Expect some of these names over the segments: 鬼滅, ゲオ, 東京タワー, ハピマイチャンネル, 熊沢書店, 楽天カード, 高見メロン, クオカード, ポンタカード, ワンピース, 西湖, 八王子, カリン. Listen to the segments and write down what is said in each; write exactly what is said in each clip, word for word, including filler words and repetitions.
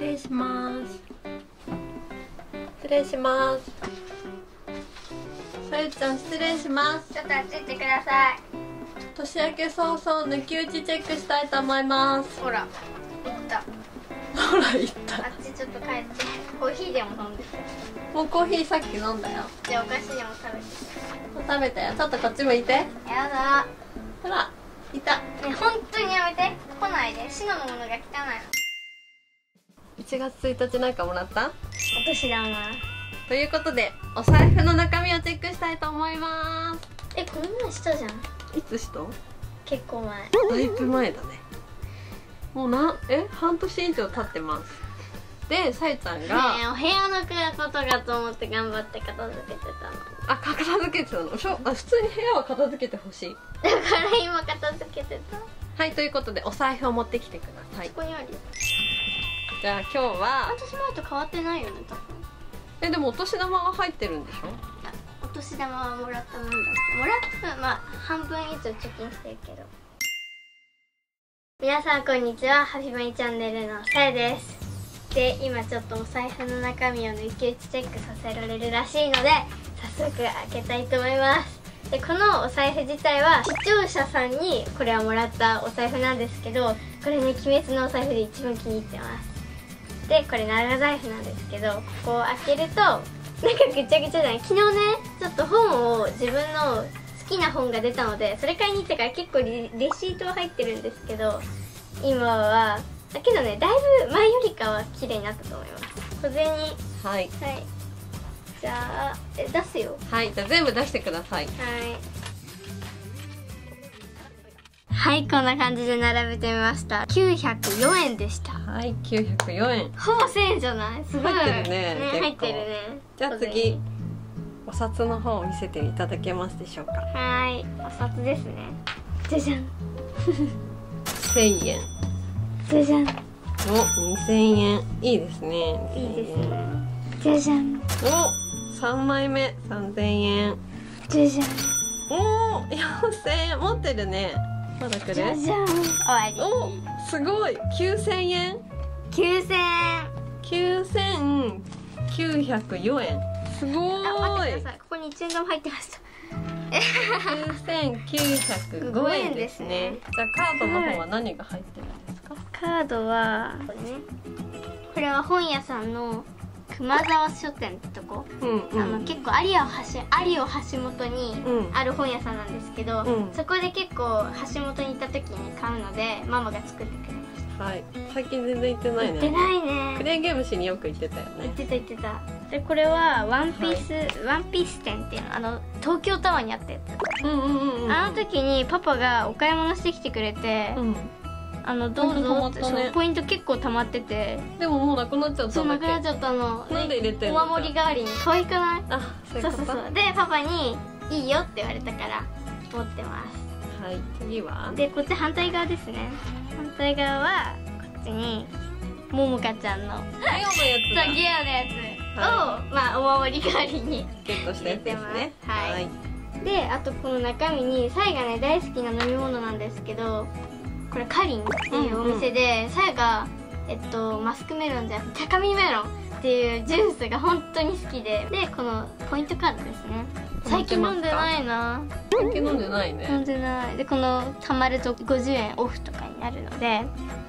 失礼します。失礼します。さゆちゃん、失礼します。ちょっとあっち行ってください。年明け早々抜き打ちチェックしたいと思います。ほら、行った。ほら、行った。あっちちょっと帰って、コーヒーでも飲んで。もうコーヒーさっき飲んだよ。じゃあお菓子でも食べて。もう食べたよ。ちょっとこっち向いて。やだ。ほら、いた。ね、本当にやめて。来ないで。シノのものが汚いの。いちがつついたちなんかもらった？お年玉。ということで、お財布の中身をチェックしたいと思います。え、この前したじゃん。いつした？結構前。だいぶ前だね。もうな、え、半年以上経ってます。で、さゆちゃんがねえ、お部屋のことがと思って頑張って片付けてたの。あ、片付けてたの。しょ、あ、普通に部屋は片付けてほしい。だから今片付けてた。はい、ということでお財布を持ってきてください。ここにある。じゃあ今日は私前と変わってないよね、多分。え、でもお年玉が入ってるんでしょ？お年玉はもらったもんだ。もらった、まあ半分以上貯金してるけど。皆さんこんにちは、ハピマイチャンネルのさゆです。で、今ちょっとお財布の中身を抜き打ちチェックさせられるらしいので早速開けたいと思います。で、このお財布自体は視聴者さんにこれはもらったお財布なんですけど、これね、鬼滅のお財布で一番気に入ってます。で、これ長財布なんですけど、ここを開けるとなんかぐちゃぐちゃじゃない。昨日ね、ちょっと本を自分の好きな本が出たのでそれ買いに行ってから結構 レ, レシートは入ってるんですけど、今はだけどね、だいぶ前よりかは綺麗になったと思います。小銭。はい。はい。じゃあ、え、出すよ。はい、じゃあ全部出してください。はい。はい、こんな感じで並べてみました。きゅうひゃくよんえんでした。はい、きゅうひゃくよんえん。ほぼせんえんじゃない？すごい。入ってるね。ね、入ってるね。じゃあ次、お札の方を見せていただけますでしょうか。はい、お札ですね。じゃじゃん。せんえん。じゃじゃん。お、にせんえん。いいですね。いいですね。じゃじゃん。お、さんまいめ、さんぜんえん。じゃじゃん。お、よんせんえん。持ってるね。まだくれ。じゃじゃん。終わり。お、すごい。きゅうせんえん。きゅうせんえん。きゅうせんきゅうひゃくよんえん。すごーい。ここにいちえん玉入ってました。きゅうせんきゅうひゃくごえんですね。じゃあカードの方は何が入ってるんですか？カードはこれね。これは本屋さんの熊沢書店ってとこ、うん、うん、あの結構有を橋本にある本屋さんなんですけど、うん、そこで結構橋本に行った時に買うのでママが作ってくれました。はい。最近全然行ってないね。行ってないね。クレーンゲーム誌によく行ってたよね。行ってた行ってた。で、これはワンピース、はい、ワンピース店っていうの、あの東京タワーにあったやつ。うんうんうん、うん。あの時にパパがお買い物してきてくれて。うん、あのどうぞって、ね、ポイント結構溜まってて、でももうなくなっちゃったんだっけ。なくなっちゃったの。なんで入れてんの？お守り代わりに。可愛くない？あ、そうそうそう。でパパにいいよって言われたから持ってます。はい、次は？でこっち反対側ですね。反対側はこっちにももかちゃんのゲオのやつ。ゲオのやつを、はい、まあお守り代わりにゲットしてますね。はい。はい、であとこの中身にサイがね大好きな飲み物なんですけど。これカリンっていうお店で、さやが、えっと、マスクメロンじゃなくて高見メロンっていうジュースが本当に好きで、でこのポイントカードですね。最近飲んでないな。最近飲んでないね。飲んでない。でこの貯まるとごじゅうえんオフとかになるので、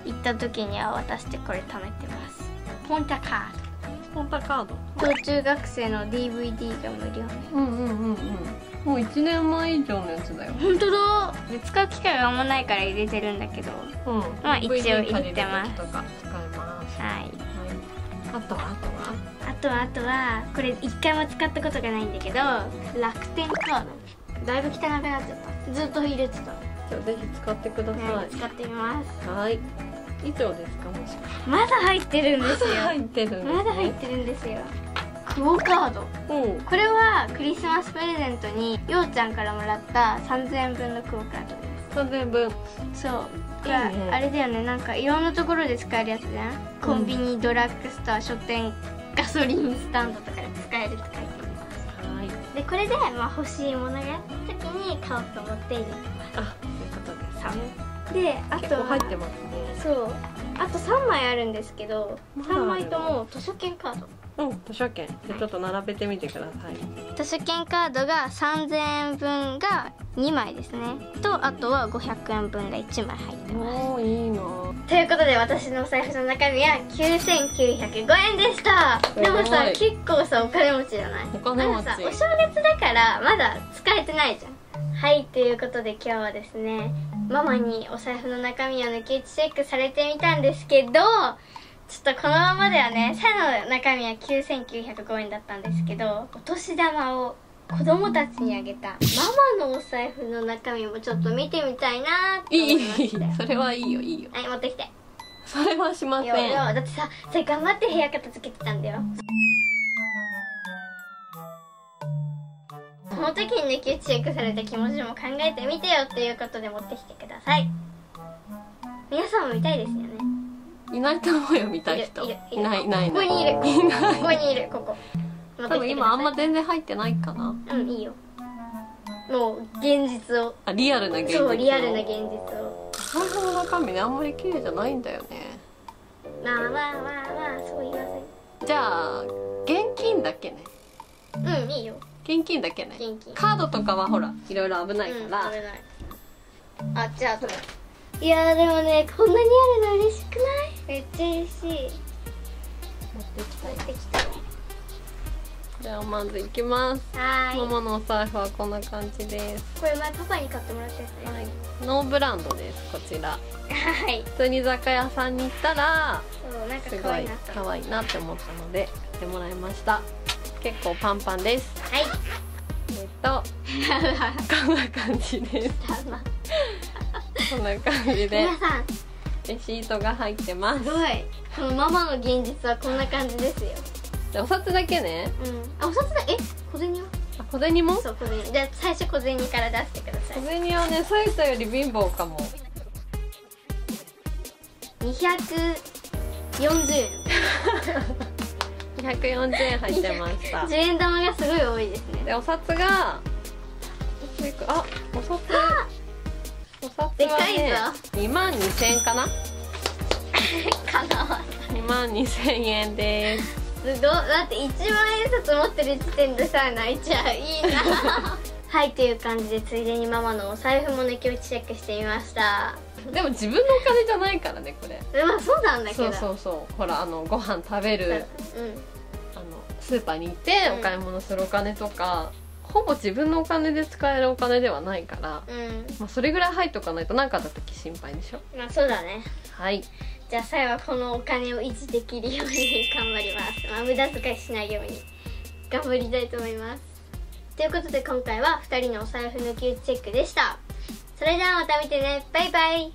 行った時には渡してこれ貯めてます。ポンタカード。ポンタカード。小中学生の ディーブイディー が無料。うんうんうんうん。もういちねんまえ以上のやつだよ。本当だ。で使う機会があんまないから入れてるんだけど、うん、まあ一応入れてます。とか使います。はい。はい、あとはあとはあとはあとはこれ一回も使ったことがないんだけど、楽天カード。だいぶ汚くなっちゃった。ずっと入れてた。じゃあぜひ使ってください。はい、使ってみます。はい。以上ですか、もしかして。まだ入ってるんですよ。まだ入ってるんですね。まだ入ってるんですよ。クオカード、うん、これはクリスマスプレゼントにようちゃんからもらったさんぜんえんぶんのクオカードです。さんぜんえんぶん。そういい、ね、あれだよね、なんかいろんなところで使えるやつじゃん。コンビニ、うん、ドラッグストア、書店、ガソリンスタンドとかで使えるって書いてます。はい。でこれで、まあ、欲しいものがあった時に買おうと思って入れてます。あ、そういうことですね。であとは結構入ってますね。そうあとさんまいあるんですけど、さんまいとも図書券カード、うん、図書券でちょっと並べてみてください。図書券カードがさんぜんえんぶんがにまいですね、とあとはごひゃくえんぶんがいちまい入ってます。おー、いいな。ということで私のお財布の中身はきゅうせんきゅうひゃくごえんでした。でもさ、結構さ、お金持ちじゃない？お金持ち。まださ、お正月だからまだ使えてないじゃん。はい、ということで今日はですね、ママにお財布の中身を抜き打ちチェックされてみたんですけど、ちょっとこのままではね、さやの中身はきゅうせんきゅうひゃくごえんだったんですけど、お年玉を子供たちにあげたママのお財布の中身もちょっと見てみたいなって思いました。いい、それはいいよ、いいよ。はい、持ってきて。それはしませんよ。よ、だってさ、それ頑張って部屋片付けてたんだよ。この時に抜き打ちチェックされた気持ちも考えてみてよということで持ってきてください。皆さんも見たいですよね。いないと思うよ、見たい人。いないいない。ここにいる。ここにいる、ここ。多分今あんま全然入ってないかな。うん、いいよ。もう現実を。あ、リアルな現実を。そう、リアルな現実を。財布の中身ね、あんまり綺麗じゃないんだよね。まあまあまあまあ、そう言わせ。じゃあ現金だけね。うん、いいよ。現金だけね。カードとかはほら、いろいろ危ないから。うん、危ない。あ、じゃあそれ。いやー、でもね、こんなにあるの嬉しくない？めっちゃ嬉しい。持ってきた。持ってきた。じゃあまず行きます。はい。ママのお財布はこんな感じです。これ前パパに買ってもらったやつね。はい。ノーブランドです。こちら。はい。普通に雑貨屋さんに行ったら、そう、なんか可愛いな。可愛いなって思ったので買ってもらいました。結構パンパンです。はい。えっとこんな感じです。こんな感じで。皆さん、レシートが入ってます。すごい。このママの現実はこんな感じですよ。じゃあお札だけね。うん。あ、お札だけ、え、小銭は？あ、小銭も？そう、小銭。じゃあ最初小銭から出してください。小銭はね、さやたより貧乏かも。二百四十円。にひゃくよんじゅうえん入ってました。じゅうえん玉がすごい多いですね。で、お札が、あ、お札、お札はね、にまんにせんえんかな？かな。にまんにせんえんです。ど、だっていちまんえん札持ってる時点でさ、泣いちゃう。いいな。はい、という感じでついでにママのお財布も抜き打ちチェックしてみました。でも自分のお金じゃないからね、これ。まあそうなんだけど。そうそうそう。ほら、あのご飯食べる、あのスーパーに行ってお買い物するお金とか、ほぼ自分のお金で使えるお金ではないから、まあそれぐらい入っとかないと何かあった時心配でしょ。まあそうだね。はい。じゃあさやはこのお金を維持できるように頑張ります。まあ無駄遣いしないように頑張りたいと思います。ということで今回はふたりのお財布抜き打ちチェックでした。それではまた見てね。バイバイ。